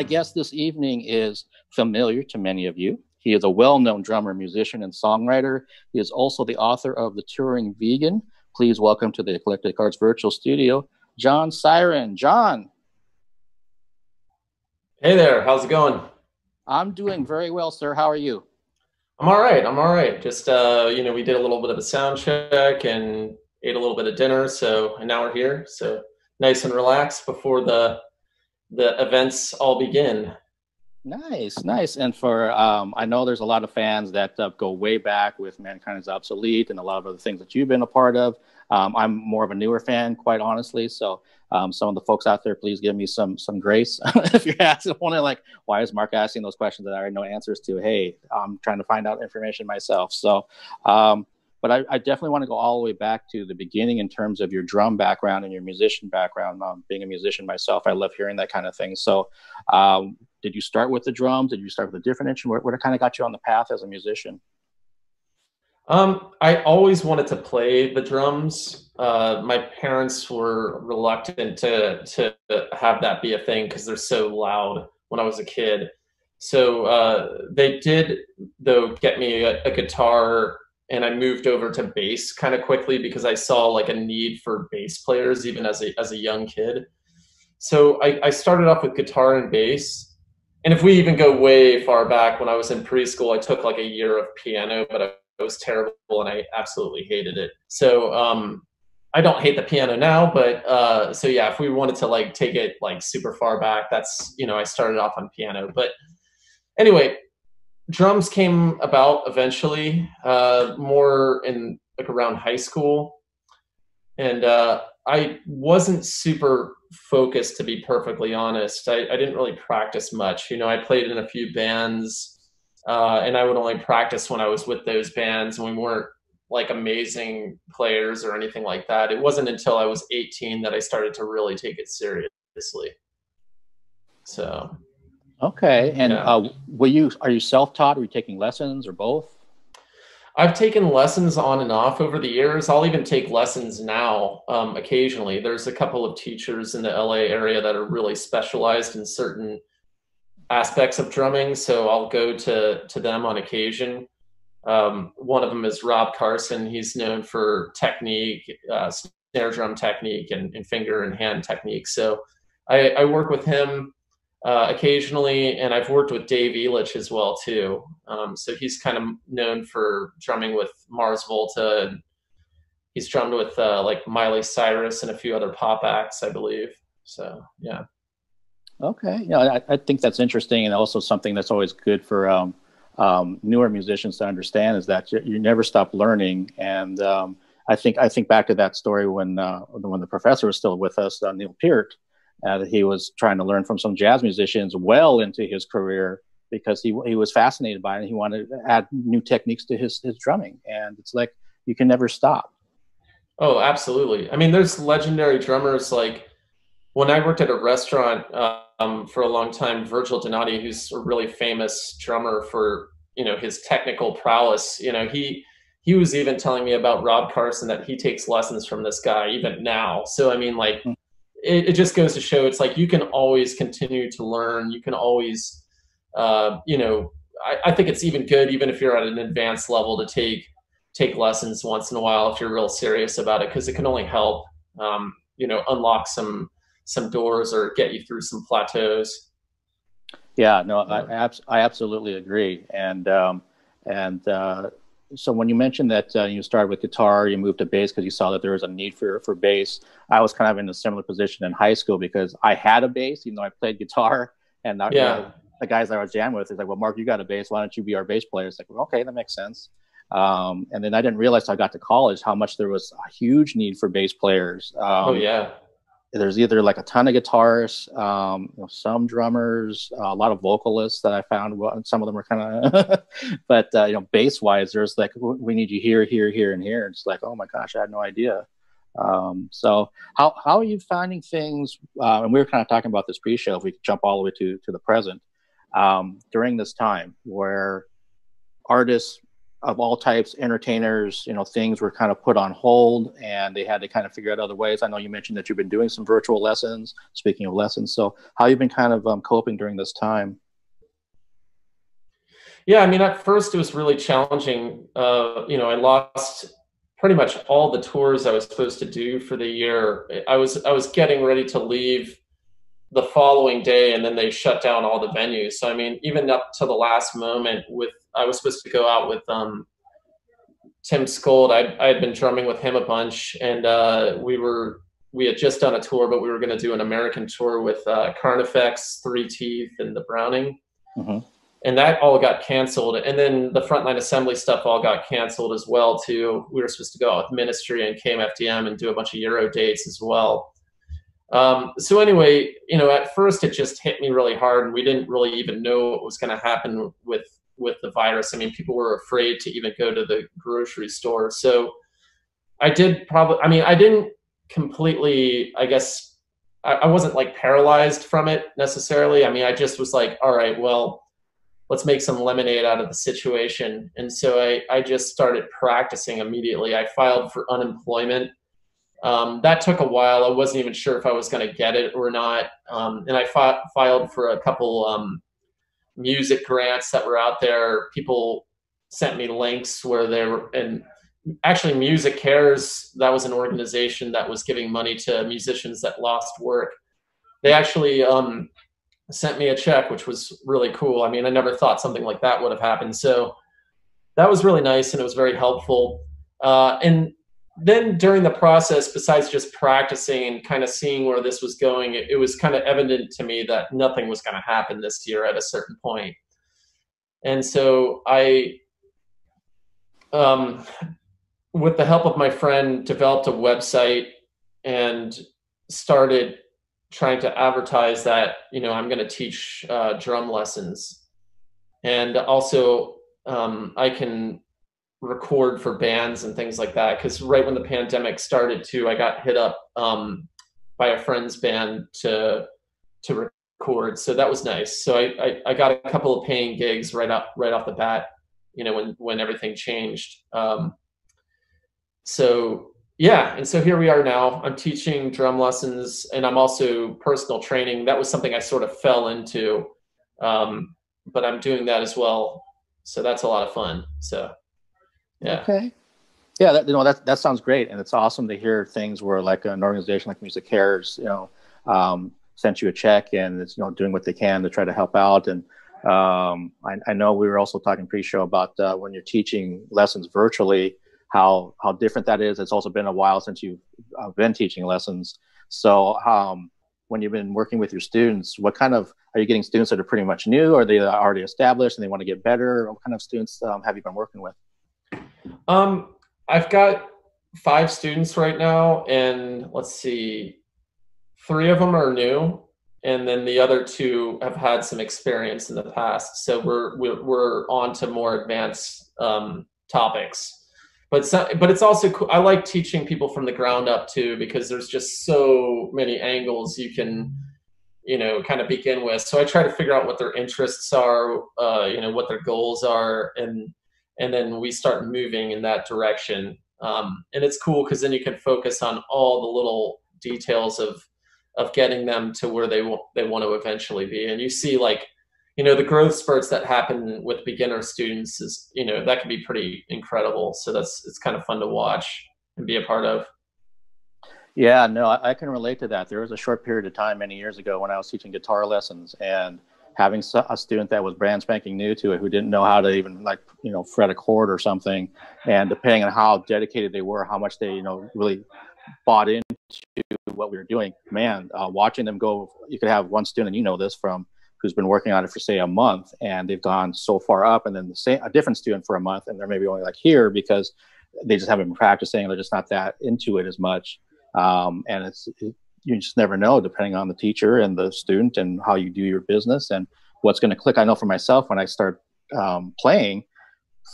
My guest this evening is familiar to many of you. He is a well-known drummer, musician, and songwriter. He is also the author of The Touring Vegan. Please welcome to the Eclectic Arts Virtual Studio, John Siren. John. Hey there. How's it going? I'm doing very well, sir. How are you? I'm all right. I'm all right. Just, you know, we did a little bit of a sound check and ate a little bit of dinner. So, and now we're here. So nice and relaxed before the events all begin. Nice, nice. And for, I know there's a lot of fans that go way back with Mankind Is Obsolete and a lot of other things that you've been a part of. I'm more of a newer fan, quite honestly. So some of the folks out there, please give me some grace. If you're asking, like, why is Mark asking those questions that I already know answers to? Hey, I'm trying to find out information myself. So, but I definitely want to go all the way back to the beginning in terms of your drum background and your musician background. Being a musician myself, I love hearing that kind of thing. So did you start with the drums? Did you start with a different instrument? What kind of got you on the path as a musician? I always wanted to play the drums. My parents were reluctant to have that be a thing because they're so loud when I was a kid. So they did, though, get me a guitar, and I moved over to bass kind of quickly because I saw like a need for bass players even as a young kid. So I started off with guitar and bass. And if we even go way far back, when I was in preschool, I took like a year of piano, but it was terrible and I absolutely hated it. So I don't hate the piano now, but so yeah, if we wanted to like take it like super far back, that's, you know, I started off on piano. But anyway, drums came about eventually, more in like around high school. And I wasn't super focused, to be perfectly honest. I didn't really practice much. You know, I played in a few bands, and I would only practice when I was with those bands, and we weren't like amazing players or anything like that. It wasn't until I was 18 that I started to really take it seriously. So. Okay. And yeah. Are you self-taught? Were you taking lessons or both? I've taken lessons on and off over the years. I'll even take lessons now occasionally. There's a couple of teachers in the LA area that are really specialized in certain aspects of drumming, so I'll go to them on occasion. One of them is Rob Carson. He's known for technique, snare drum technique, and finger and hand technique. So I work with him occasionally, and I've worked with Dave Elitch as well too. So he's kind of known for drumming with Mars Volta, and he's drummed with like Miley Cyrus and a few other pop acts, I believe. So yeah. Okay, yeah, I think that's interesting, and also something that's always good for newer musicians to understand is that you never stop learning. And I think back to that story when the professor was still with us, Neil Peart. He was trying to learn from some jazz musicians well into his career because he was fascinated by it, and he wanted to add new techniques to his drumming. And it's like, you can never stop. Oh, absolutely. I mean, there's legendary drummers. Like when I worked at a restaurant for a long time, Virgil Donati, who's a really famous drummer for, you know, his technical prowess, you know, he was even telling me about Rob Carson, that he takes lessons from this guy even now. So, I mean, like, it just goes to show, it's like, you can always continue to learn. You can always, you know, I think it's even good, even if you're at an advanced level, to take lessons once in a while, if you're real serious about it, 'cause it can only help, you know, unlock some doors or get you through some plateaus. Yeah, no, I absolutely agree. And, so when you mentioned that you started with guitar, you moved to bass because you saw that there was a need for bass. I was kind of in a similar position in high school because I had a bass, even though I played guitar. And not, yeah. You know, the guys that I was jamming with is like, well, Mark, you got a bass. Why don't you be our bass player? It's like, well, okay, that makes sense. And then I didn't realize till I got to college how much there was a huge need for bass players. Oh, yeah. There's either like a ton of guitarists, you know, some drummers, a lot of vocalists that I found. Well, some of them were kind of, but you know, bass wise, there's like, we need you here, here, here, and here. And it's like, oh my gosh, I had no idea. So how are you finding things? And we were kind of talking about this pre-show. If we could jump all the way to the present, during this time where artists of all types, entertainers, you know, things were kind of put on hold and they had to kind of figure out other ways. I know you mentioned that you've been doing some virtual lessons, speaking of lessons. So how you've been kind of coping during this time? Yeah, I mean, at first it was really challenging. You know, I lost pretty much all the tours I was supposed to do for the year. I was getting ready to leave the following day, and then they shut down all the venues. So, I mean, even up to the last moment with, I was supposed to go out with Tim Skold. I had been drumming with him a bunch, and we had just done a tour, but we were going to do an American tour with Carnifex, Three Teeth, and The Browning. Mm-hmm. And that all got canceled. And then the Frontline Assembly stuff all got canceled as well, too. We were supposed to go out with Ministry and KMFDM and do a bunch of Euro dates as well. So anyway, you know, at first it just hit me really hard, and we didn't really even know what was going to happen with the virus. I mean, people were afraid to even go to the grocery store. So I did probably, I mean, I didn't completely, I guess, I wasn't like paralyzed from it necessarily. I mean, I just was like, all right, well, let's make some lemonade out of the situation. And so I just started practicing immediately. I filed for unemployment. That took a while. I wasn't even sure if I was going to get it or not. And I filed for a couple music grants that were out there. People sent me links where they were, and actually Music Cares, that was an organization that was giving money to musicians that lost work. They actually sent me a check, which was really cool. I mean, I never thought something like that would have happened. So that was really nice, and it was very helpful. And then during the process, besides just practicing and kind of seeing where this was going, it was kind of evident to me that nothing was going to happen this year at a certain point. And so I, with the help of my friend, developed a website and started trying to advertise that, you know, I'm going to teach drum lessons. And also I can record for bands and things like that. Cause right when the pandemic started too, I got hit up by a friend's band to record. So that was nice. So I got a couple of paying gigs right off the bat, you know, when everything changed. So yeah. And so here we are now. I'm teaching drum lessons, and I'm also personal training. That was something I sort of fell into. But I'm doing that as well. So that's a lot of fun. So yeah. Okay. Yeah, that, you know, that sounds great, and it's awesome to hear things where like an organization like Music Cares, you know, sent you a check and it's, you know, doing what they can to try to help out. And I know we were also talking pre-show about when you're teaching lessons virtually, how different that is. It's also been a while since you've been teaching lessons. So when you've been working with your students, what kind of, are you getting students that are pretty much new, or are they already established and they want to get better? What kind of students have you been working with? I've got 5 students right now, and let's see, 3 of them are new, and then the other 2 have had some experience in the past. So we're on to more advanced, topics, but it's also cool. I like teaching people from the ground up too, because there's just so many angles you can, you know, kind of begin with. So I try to figure out what their interests are, you know, what their goals are, and then we start moving in that direction. And it's cool because then you can focus on all the little details of getting them to where they want to eventually be. And you see, like, you know, the growth spurts that happen with beginner students is, you know, that can be pretty incredible. So it's kind of fun to watch and be a part of. Yeah, no, I can relate to that. There was a short period of time many years ago when I was teaching guitar lessons, and having a student that was brand spanking new to it, who didn't know how to even, like, you know, fret a chord or something. And depending on how dedicated they were, how much they, you know, really bought into what we were doing, man, watching them go, you could have one student, you know this from, who's been working on it for say a month, and they've gone so far up, and then a different student for a month, and they're maybe only like here because they just haven't been practicing. They're just not that into it as much. And you just never know, depending on the teacher and the student and how you do your business and what's going to click. I know for myself, when I start playing,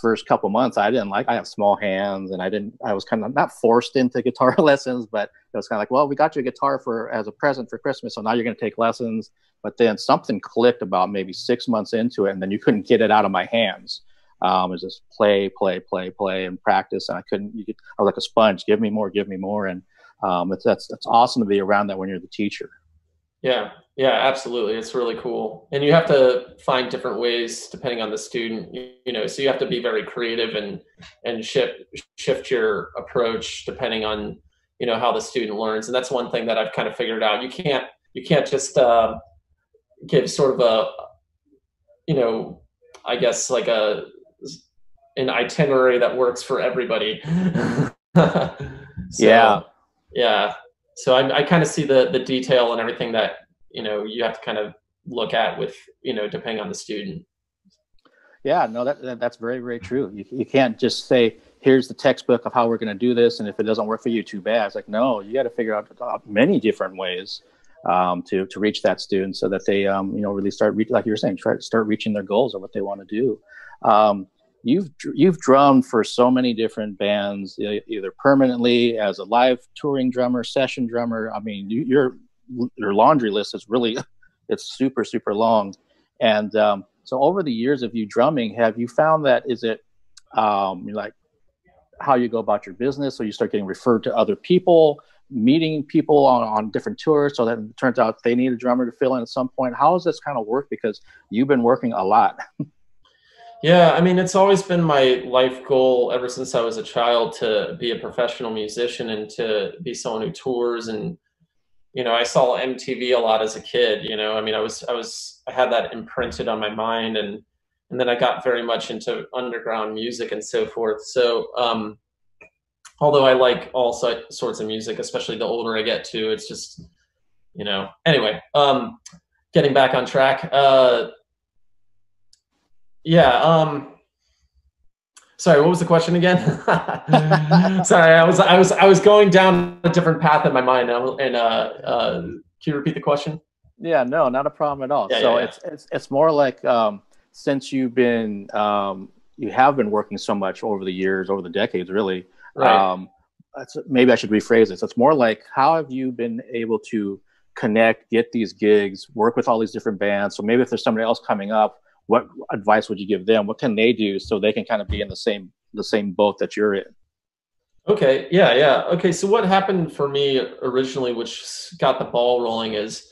first couple months, I have small hands, and I was kind of not forced into guitar lessons, but it was kind of like, well, we got you a guitar as a present for Christmas, so now you're going to take lessons. But then something clicked about maybe 6 months into it, and then you couldn't get it out of my hands. It was just play and practice. And I was like a sponge, give me more. And it's awesome to be around that when you're the teacher. Yeah, absolutely. It's really cool. And you have to find different ways depending on the student, so you have to be very creative and shift your approach depending on, how the student learns. And that's one thing that I've kind of figured out. You can't just give sort of a, I guess like an itinerary that works for everybody. Yeah. So I kind of see the detail and everything that, you have to kind of look at with, depending on the student. Yeah, no, that's very, very true. You can't just say, here's the textbook of how we're going to do this, and if it doesn't work for you, too bad. It's like, no, you got to figure out many different ways to reach that student so that they, really like you were saying, start reaching their goals or what they want to do. You've drummed for so many different bands, either permanently as a live touring drummer, session drummer. I mean, your laundry list is really, it's super, super long. And so over the years of you drumming, have you found that, is it like how you go about your business? So you start getting referred to other people, meeting people on different tours, so that it turns out they need a drummer to fill in at some point. How does this kind of work? Because you've been working a lot. Yeah, I mean, it's always been my life goal ever since I was a child to be a professional musician and to be someone who tours. And, I saw MTV a lot as a kid, I mean, I had that imprinted on my mind, and then I got very much into underground music and so forth. So, although I like all sorts of music, especially the older I get to, it's just, anyway, getting back on track, yeah. Sorry, what was the question again? Sorry, I was going down a different path in my mind. And can you repeat the question? Yeah, no, not a problem at all. Yeah, so yeah. It's more like since you've been you have been working so much over the years, over the decades, really. Right. Maybe I should rephrase this. It's more like, how have you been able to connect, get these gigs, work with all these different bands? So maybe if there's somebody else coming up, what advice would you give them? What can they do so they can kind of be in the same boat that you're in? Okay. Yeah. Okay. So what happened for me originally, which got the ball rolling, is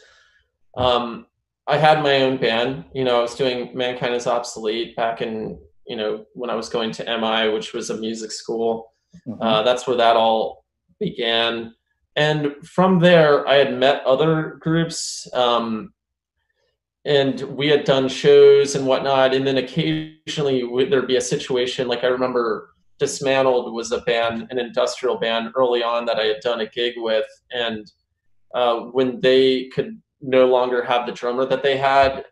I had my own band. I was doing Mankind Is Obsolete back in, when I was going to MI, which was a music school. Mm-hmm. That's where that all began. And from there, I had met other groups, and we had done shows and whatnot. And then occasionally there'd be a situation, like I remember Dismantled was a band, an industrial band early on that I had done a gig with. And when they could no longer have the drummer that they had,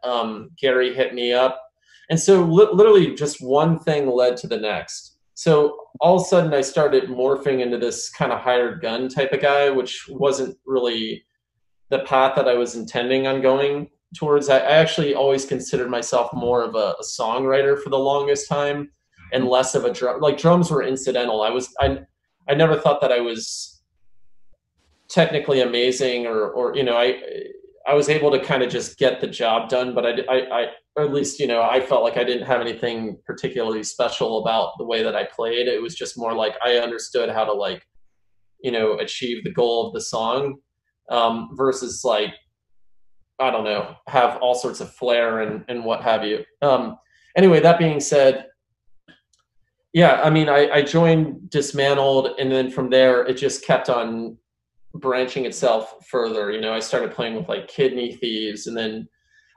Gary hit me up. And so literally just one thing led to the next. So all of a sudden I started morphing into this kind of hired gun type of guy, which wasn't really the path that I was intending on going towards. I actually always considered myself more of a songwriter for the longest time, and less of a drum. Like, drums were incidental. I never thought that I was technically amazing, or I was able to kind of just get the job done. But I or at least I felt like I didn't have anything particularly special about the way that I played. It was just more like I understood how to achieve the goal of the song, versus like, I don't know, have all sorts of flair and what have you. Anyway, that being said, yeah, I mean, I joined Dismantled, and then from there, it just kept on branching itself further. I started playing with like Kidney Thieves, and then,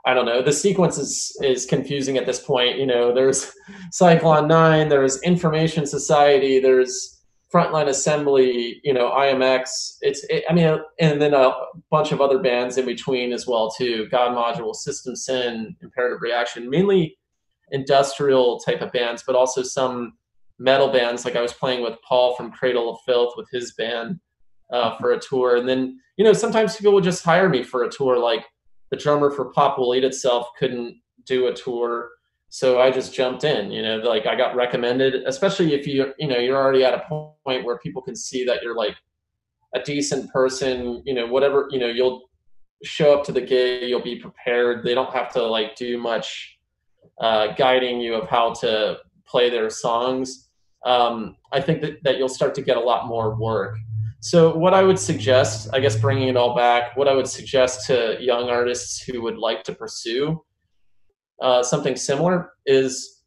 I don't know, the sequence is confusing at this point. There's Cyclone 9, there's Information Society, there's Frontline Assembly, IMX. And then a bunch of other bands in between as well too. God Module, System Sin, Imperative Reaction, mainly industrial type of bands, but also some metal bands. Like I was playing with Paul from Cradle of Filth with his band for a tour. And then, sometimes people would just hire me for a tour. Like the drummer for Pop Will Eat Itself couldn't do a tour, so I just jumped in, like I got recommended, especially if you're already at a point where people can see that you're like a decent person, whatever, you'll show up to the gig, you'll be prepared. They don't have to like do much guiding you of how to play their songs, I think that you'll start to get a lot more work. So what I would suggest, I guess bringing it all back, what I would suggest to young artists who would like to pursue something similar is,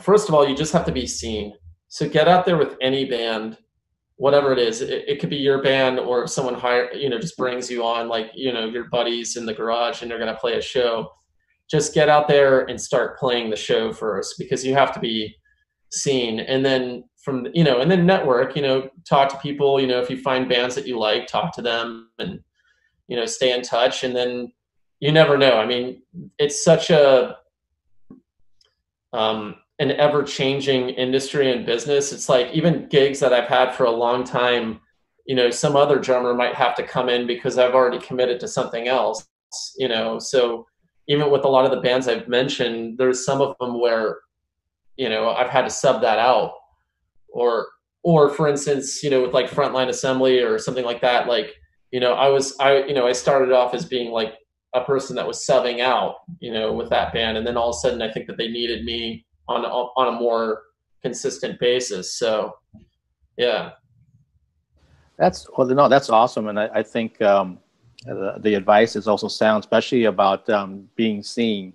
first of all, you just have to be seen. So get out there with any band, whatever it is. It could be your band or someone just brings you on, like, your buddies in the garage and they're going to play a show. Just get out there and start playing the show first, because you have to be seen. And then and then network, talk to people, if you find bands that you like, talk to them and, stay in touch. And then you never know. I mean, it's such an ever-changing industry and business. It's like even gigs that I've had for a long time, some other drummer might have to come in because I've already committed to something else, so even with a lot of the bands I've mentioned, there's some of them where, I've had to sub that out. Or for instance, with like Frontline Assembly or something like that, like, I started off as being like a person that was subbing out, with that band. And then all of a sudden I think that they needed me on a more consistent basis. So, yeah. That's awesome. And I think, the advice is also sound, especially about, being seen.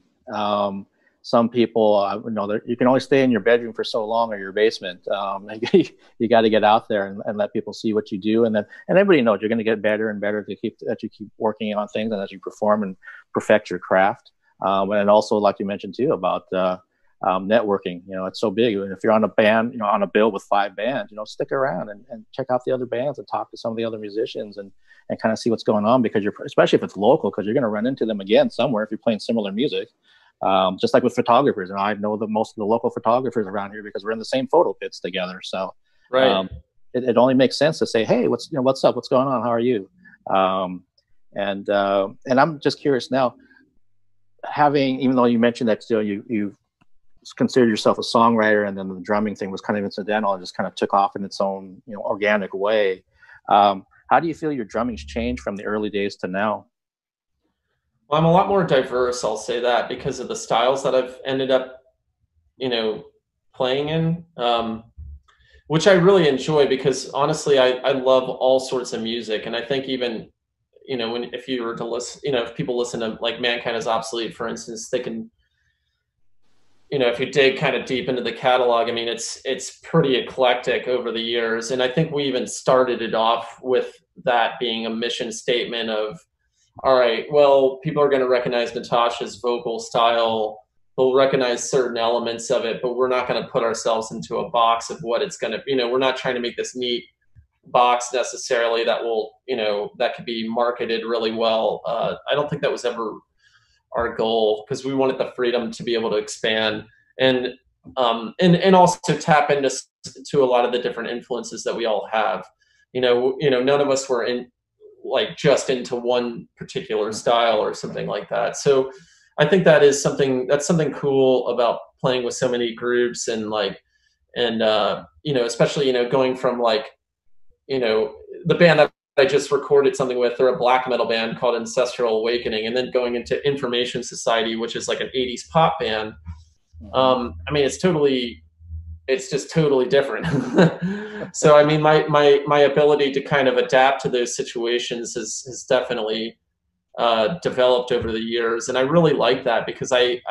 Some people, you can only stay in your bedroom for so long or your basement. You got to get out there and let people see what you do, and everybody knows you're going to get better and better as you keep working on things and as you perform and perfect your craft. And also, like you mentioned too, about networking. It's so big. If you're on a band, on a bill with 5 bands, stick around and check out the other bands and talk to some of the other musicians and kind of see what's going on, because especially if it's local, because you're going to run into them again somewhere if you're playing similar music. Just like with photographers, and I know that most of the local photographers around here because we're in the same photo pits together. So, right. It only makes sense to say, "Hey, what's up? What's going on? How are you?" And I'm just curious now, even though you mentioned that still you considered yourself a songwriter, and then the drumming thing was kind of incidental and just kind of took off in its own organic way. How do you feel your drumming's changed from the early days to now? I'm a lot more diverse, I'll say that, because of the styles that I've ended up, playing in, which I really enjoy, because honestly, I love all sorts of music. And I think even, if you were to listen, if people listen to like Mankind Is Obsolete, for instance, they can, if you dig kind of deep into the catalog, I mean, it's pretty eclectic over the years. And I think we even started it off with that being a mission statement of, all right, well, people are going to recognize Natasha's vocal style. They'll recognize certain elements of it, but we're not going to put ourselves into a box of what it's going to, we're not trying to make this neat box necessarily that will, that could be marketed really well. I don't think that was ever our goal, because we wanted the freedom to be able to expand and also tap into a lot of the different influences that we all have. None of us were in, like, just into one particular style or something like that. So I think that's something cool about playing with so many groups and especially, going from like, the band that I just recorded something with, they're a black metal band called Ancestral Awakening, and then going into Information Society, which is like an 80s pop band. I mean, it's just totally different. So, I mean, my ability to kind of adapt to those situations has definitely developed over the years. And I really like that, because I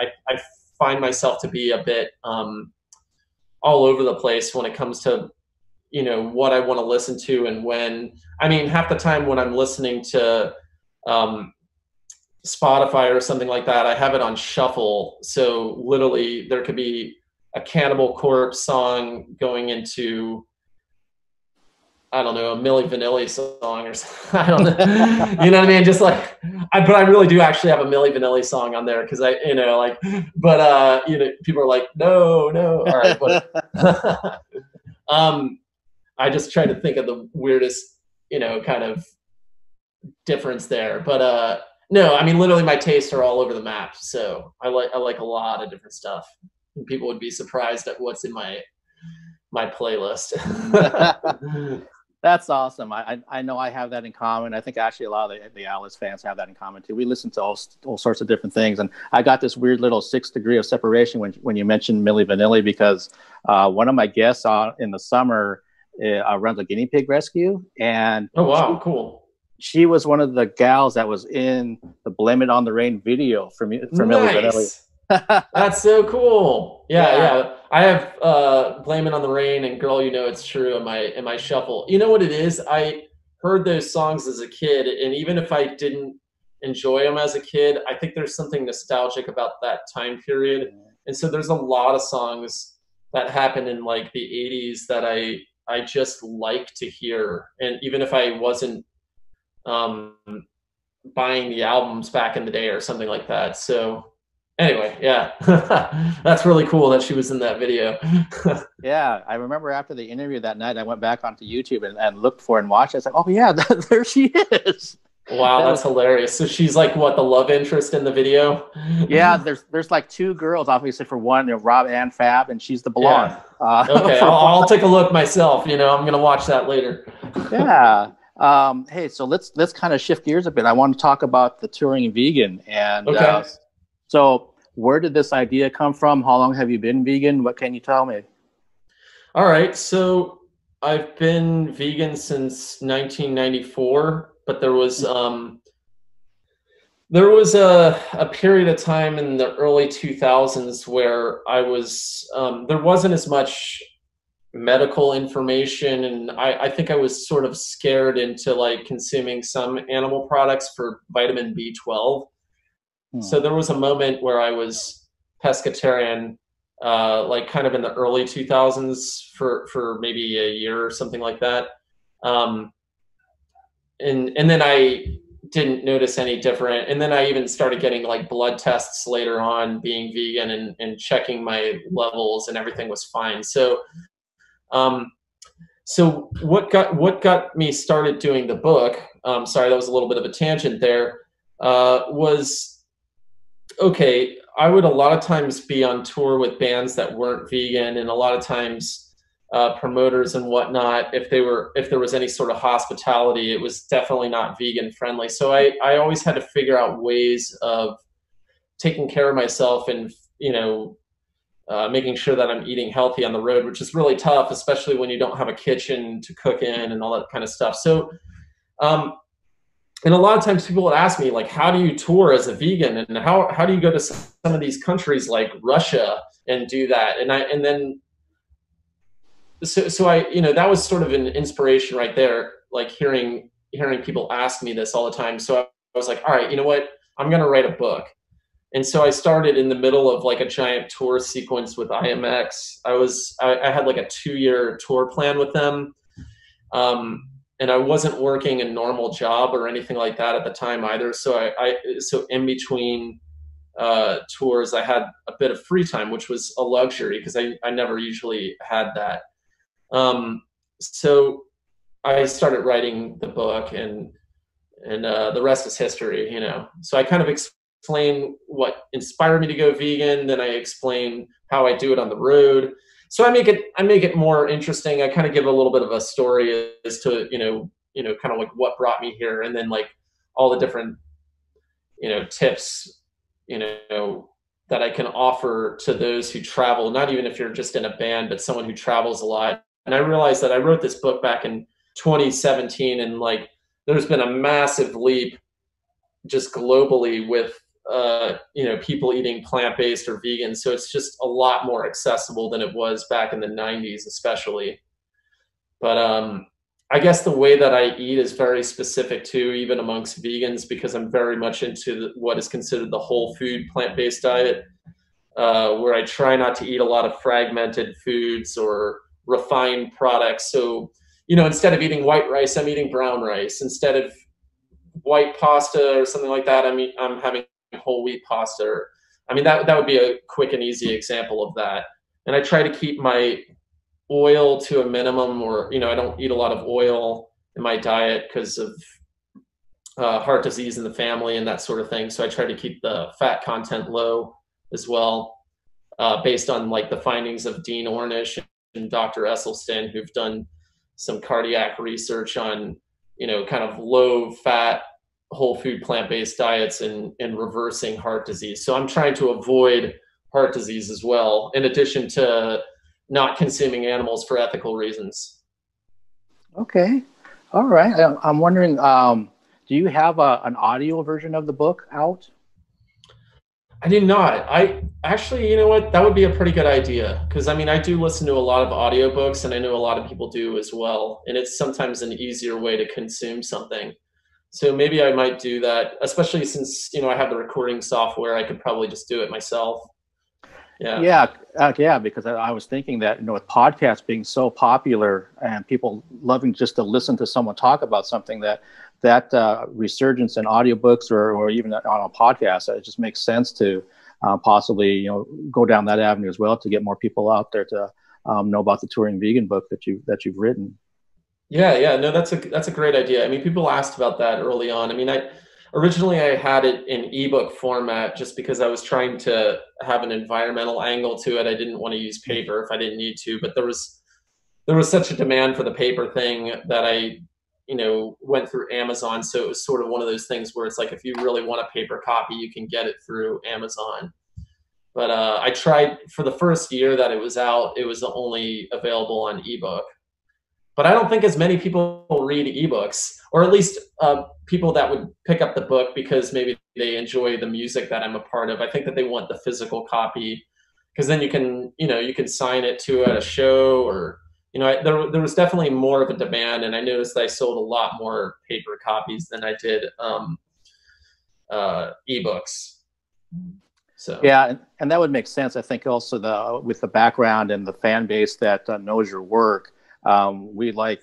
find myself to be a bit all over the place when it comes to, what I want to listen to and when. I mean, half the time when I'm listening to Spotify or something like that, I have it on shuffle. So literally there could be a Cannibal Corpse song going into, I don't know, a Milli Vanilli song or something. I don't know. You know what I mean? Just like, but I really do actually have a Milli Vanilli song on there, because I, people are like, no. All right. But, I just try to think of the weirdest, kind of difference there. But no, I mean, literally my tastes are all over the map. So I like a lot of different stuff. People would be surprised at what's in my playlist. That's awesome. I know I have that in common. I think actually a lot of the Alice fans have that in common too. We listen to all sorts of different things. And I got this weird little 6 degree of separation when you mentioned Milli Vanilli, because one of my guests in the summer runs a guinea pig rescue. And oh, wow, cool. She was one of the gals that was in the Blame It on the Rain video for Milli Vanilli. That's so cool. Yeah. I have Blame It on the Rain and Girl You Know It's True in my shuffle. You know what it is? I heard those songs as a kid, and even if I didn't enjoy them as a kid, I think there's something nostalgic about that time period. And so there's a lot of songs that happened in like the 80s that I just like to hear. And even if I wasn't buying the albums back in the day or something like that. So anyway, yeah, that's really cool that she was in that video. Yeah, I remember after the interview that night, I went back onto YouTube and looked for and watched. I was like, oh yeah, there she is. Wow, that's hilarious. So she's like, what, the love interest in the video? Yeah, there's like 2 girls, obviously, for one, Rob and Fab, and she's the blonde. Yeah. Okay, I'll take a look myself. I'm going to watch that later. Yeah. Hey, so let's kind of shift gears a bit. I want to talk about the Touring Vegan. And okay. So where did this idea come from? How long have you been vegan? What can you tell me? All right. So I've been vegan since 1994, but there was a period of time in the early 2000s where I was, there wasn't as much medical information. And I think I was sort of scared into like consuming some animal products for vitamin B12. So there was a moment where I was pescatarian, like kind of in the early 2000s for maybe a year or something like that. And then I didn't notice any different. And then I even started getting like blood tests later on being vegan and checking my levels, and everything was fine. So what got me started doing the book, sorry, that was a little bit of a tangent there, was, okay, I would a lot of times be on tour with bands that weren't vegan, and a lot of times promoters and whatnot, if there was any sort of hospitality, it was definitely not vegan friendly. So I always had to figure out ways of taking care of myself and, making sure that I'm eating healthy on the road, which is really tough, especially when you don't have a kitchen to cook in and all that kind of stuff. So, and a lot of times people would ask me, like, how do you tour as a vegan? And how do you go to some of these countries like Russia and do that? And then that was sort of an inspiration right there, like hearing people ask me this all the time. So I was like, all right, you know what? I'm going to write a book. And so I started in the middle of like a giant tour sequence with IMX. I had like a 2-year tour plan with them. And I wasn't working a normal job or anything like that at the time either. So so in between tours, I had a bit of free time, which was a luxury because I never usually had that. So I started writing the book, and the rest is history, So I kind of explain what inspired me to go vegan. Then I explain how I do it on the road. So I make it more interesting. I kind of give a little bit of a story as to, kind of like what brought me here, and then like all the different, tips, that I can offer to those who travel, not even if you're just in a band, but someone who travels a lot. And I realized that I wrote this book back in 2017, and like there's been a massive leap just globally with people eating plant-based or vegan. So it's just a lot more accessible than it was back in the 90s, especially. But I guess the way that I eat is very specific too, even amongst vegans, because I'm very much into what is considered the whole food plant-based diet, where I try not to eat a lot of fragmented foods or refined products. So, instead of eating white rice, I'm eating brown rice. Instead of white pasta or something like that, I'm having whole wheat pasta. That would be a quick and easy example of that. And I try to keep my oil to a minimum, or I don't eat a lot of oil in my diet because of heart disease in the family and that sort of thing. So I try to keep the fat content low as well, based on like the findings of Dean Ornish and Dr. Esselstyn, who've done some cardiac research on, you know, kind of low fat, whole food, plant-based diets and reversing heart disease. So I'm trying to avoid heart disease as well, in addition to not consuming animals for ethical reasons. Okay. All right. I'm wondering, do you have an audio version of the book out? I do not. I actually, you know what, that would be a pretty good idea. Because I mean, I do listen to a lot of audiobooks, and I know a lot of people do as well. And it's sometimes an easier way to consume something. So maybe I might do that, especially since, you know, I have the recording software. I could probably just do it myself. Yeah. Yeah. Yeah. Because I was thinking that, you know, with podcasts being so popular and people loving just to listen to someone talk about something, that resurgence in audiobooks or even on a podcast, it just makes sense to possibly, you know, go down that avenue as well to get more people out there to know about the Touring Vegan book that you've written. Yeah. Yeah. No, that's a great idea. I mean, people asked about that early on. I mean, Originally, I had it in ebook format just because I was trying to have an environmental angle to it. I didn't want to use paper if I didn't need to, but there was such a demand for the paper thing that I, you know, went through Amazon. So it was sort of one of those things where it's like, if you really want a paper copy, you can get it through Amazon. But I tried for the first year that it was out, it was only available on ebook. But I don't think as many people read ebooks, or at least people that would pick up the book because maybe they enjoy the music that I'm a part of. I think that they want the physical copy, because then you can sign it to at a show, or, you know, there was definitely more of a demand, and I noticed that I sold a lot more paper copies than I did ebooks. So. Yeah, and that would make sense. I think also with the background and the fan base that knows your work. We like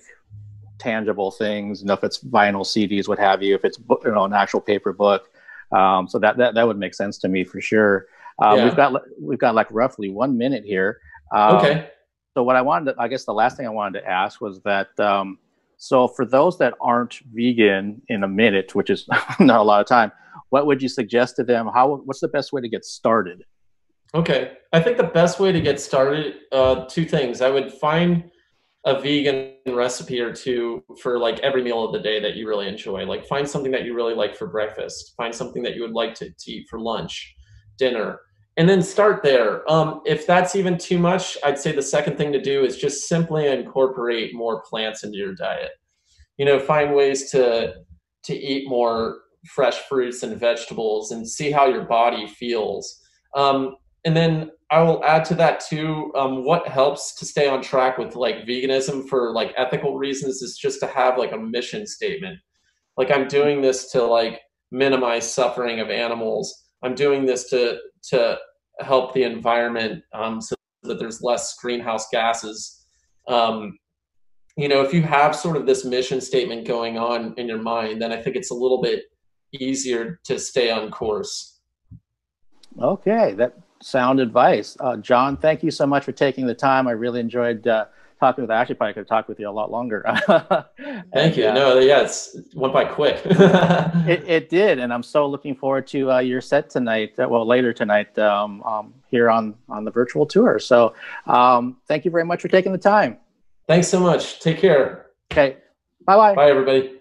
tangible things, you know, if it's vinyl CDs, what have you, if it's, you know, an actual paper book. So that would make sense to me for sure. Yeah. We've got like roughly 1 minute here. Okay. So what the last thing I wanted to ask was that, so for those that aren't vegan in a minute, which is not a lot of time, what would you suggest to them? What's the best way to get started? Okay. I think the best way to get started, two things. I would find a vegan recipe or two for like every meal of the day that you really enjoy. Like find something that you really like for breakfast, find something that you would like to eat for lunch, dinner, and then start there. If that's even too much, I'd say the second thing to do is just simply incorporate more plants into your diet. You know, find ways to eat more fresh fruits and vegetables and see how your body feels. And then I will add to that too, what helps to stay on track with like veganism for like ethical reasons is just to have like a mission statement. Like I'm doing this to like minimize suffering of animals. I'm doing this to help the environment so that there's less greenhouse gases. You know, if you have sort of this mission statement going on in your mind, then I think it's a little bit easier to stay on course. Okay. Sound advice. John, thank you so much for taking the time. I really enjoyed talking with you. Actually, probably could have talked with you a lot longer. Thank you. It went by quick. it did, and I'm so looking forward to your set tonight, later tonight, here on the virtual tour. So thank you very much for taking the time. Thanks so much. Take care. Okay. Bye-bye. Bye, everybody.